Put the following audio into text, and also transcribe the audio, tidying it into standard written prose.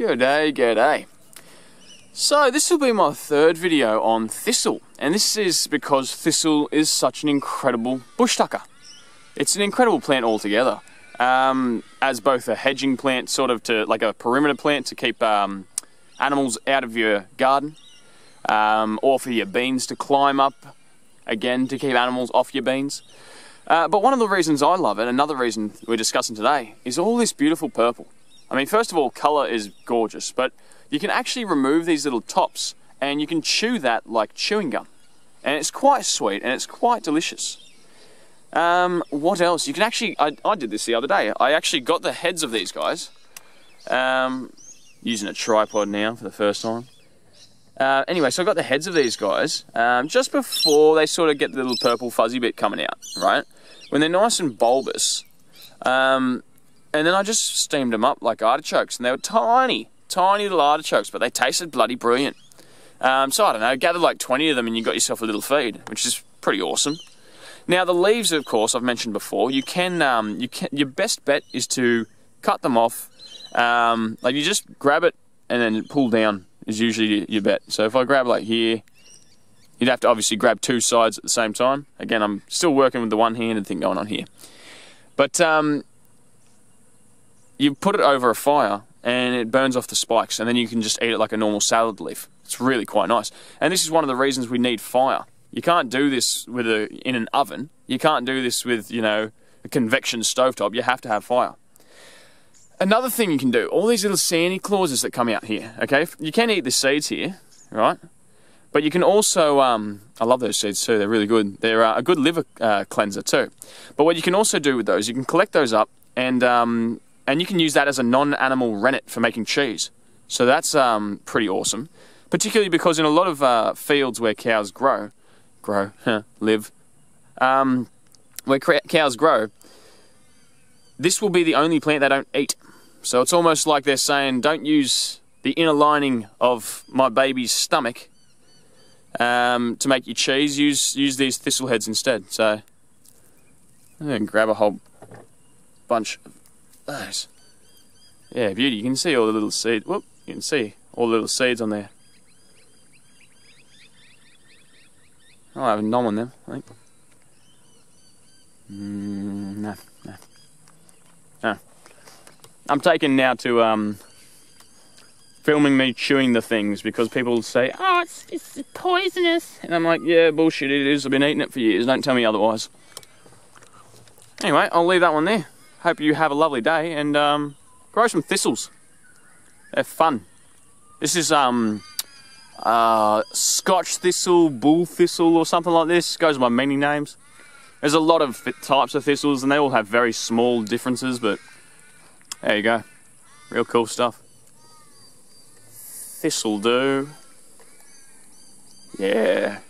G'day, g'day. So this will be my third video on thistle, and this is because thistle is such an incredible bush tucker. It's an incredible plant altogether, as both a hedging plant, sort of to like a perimeter plant to keep animals out of your garden, or for your beans to climb up, again to keep animals off your beans. But one of the reasons I love it, another reason we're discussing today, is all this beautiful purple. I mean, first of all, colour is gorgeous, but you can actually remove these little tops and you can chew that like chewing gum. And it's quite sweet and it's quite delicious. What else? You can actually, I did this the other day. I actually got the heads of these guys. Using a tripod now for the first time. Anyway, so I got the heads of these guys just before they sort of get the little purple fuzzy bit coming out, right? When they're nice and bulbous. And then I just steamed them up like artichokes, and they were tiny, tiny little artichokes, but they tasted bloody brilliant. So I don't know, gathered like 20 of them and you got yourself a little feed, which is pretty awesome. Now the leaves, of course, I've mentioned before, you can, your best bet is to cut them off. Like you just grab it and then pull down. Is usually your bet. So if I grab like here, you'd have to obviously grab two sides at the same time. Again, I'm still working with the one-handed thing going on here. But you put it over a fire and it burns off the spikes, and then you can just eat it like a normal salad leaf. It's really quite nice. And this is one of the reasons we need fire. You can't do this with in an oven. You can't do this with, you know, a convection stovetop. You have to have fire. Another thing you can do, all these little sandy clauses that come out here, okay? You can eat the seeds here, right? But you can also, I love those seeds too, they're really good. They're a good liver cleanser too. But what you can also do with those, you can collect those up and you can use that as a non-animal rennet for making cheese. So that's pretty awesome. Particularly because in a lot of fields where cows grow, this will be the only plant they don't eat. So it's almost like they're saying, don't use the inner lining of my baby's stomach to make your cheese. Use these thistle heads instead. So I'm going to grab a whole bunch of those. Yeah, beauty. You can see all the little seeds. Whoop, you can see all the little seeds on there. I'll have a nom on them, I think. No. I'm taken now to filming me chewing the things because people say, oh, it's poisonous. And I'm like, yeah, bullshit it is. I've been eating it for years. Don't tell me otherwise. Anyway, I'll leave that one there. Hope you have a lovely day and grow some thistles. They're fun. This is Scotch thistle, bull thistle or something like this. Goes by many names. There's a lot of types of thistles and they all have very small differences, but there you go. Real cool stuff. Thistle do. Yeah.